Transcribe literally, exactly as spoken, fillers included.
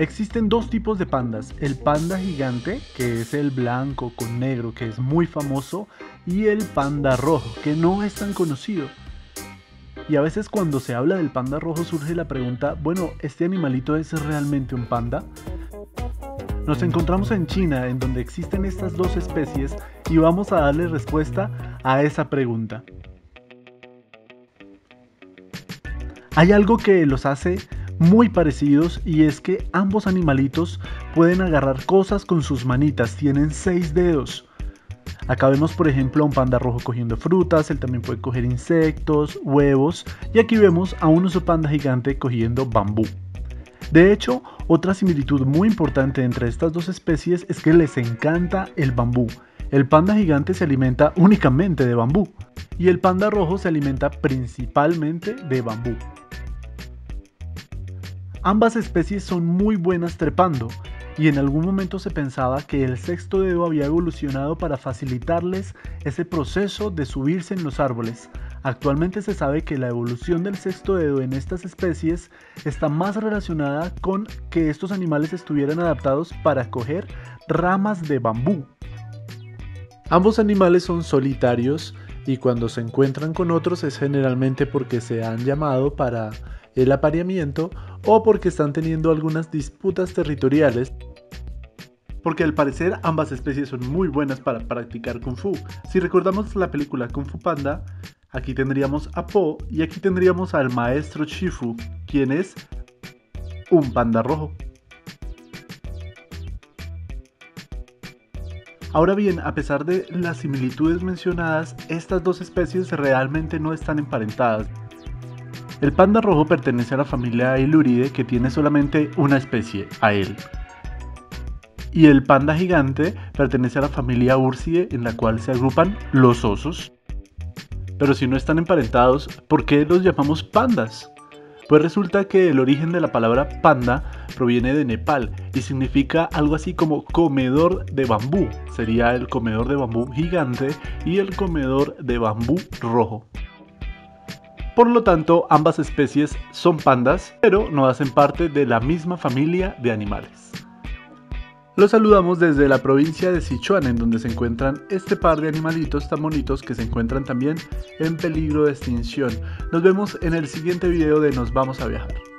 Existen dos tipos de pandas, el panda gigante, que es el blanco con negro, que es muy famoso, y el panda rojo, que no es tan conocido. Y a veces cuando se habla del panda rojo surge la pregunta, bueno, ¿este animalito es realmente un panda? Nos encontramos en China, en donde existen estas dos especies, y vamos a darle respuesta a esa pregunta. Hay algo que los hace muy parecidos y es que ambos animalitos pueden agarrar cosas con sus manitas, tienen seis dedos. Acá vemos por ejemplo a un panda rojo cogiendo frutas, él también puede coger insectos, huevos, y aquí vemos a un oso panda gigante cogiendo bambú. De hecho, otra similitud muy importante entre estas dos especies es que les encanta el bambú. El panda gigante se alimenta únicamente de bambú y el panda rojo se alimenta principalmente de bambú. Ambas especies son muy buenas trepando y en algún momento se pensaba que el sexto dedo había evolucionado para facilitarles ese proceso de subirse en los árboles. Actualmente se sabe que la evolución del sexto dedo en estas especies está más relacionada con que estos animales estuvieran adaptados para coger ramas de bambú. Ambos animales son solitarios y cuando se encuentran con otros es generalmente porque se han llamado para el apareamiento o porque están teniendo algunas disputas territoriales, porque al parecer ambas especies son muy buenas para practicar Kung Fu. Si recordamos la película Kung Fu Panda, aquí tendríamos a Po y aquí tendríamos al maestro Shifu, quien es un panda rojo. Ahora bien, a pesar de las similitudes mencionadas, estas dos especies realmente no están emparentadas. El panda rojo pertenece a la familia Ailuridae, que tiene solamente una especie, Ail. Y el panda gigante pertenece a la familia Ursidae, en la cual se agrupan los osos. Pero si no están emparentados, ¿por qué los llamamos pandas? Pues resulta que el origen de la palabra panda proviene de Nepal y significa algo así como comedor de bambú. Sería el comedor de bambú gigante y el comedor de bambú rojo. Por lo tanto, ambas especies son pandas, pero no hacen parte de la misma familia de animales. Los saludamos desde la provincia de Sichuan, en donde se encuentran este par de animalitos tan bonitos que se encuentran también en peligro de extinción. Nos vemos en el siguiente video de Nos Vamos a Viajar.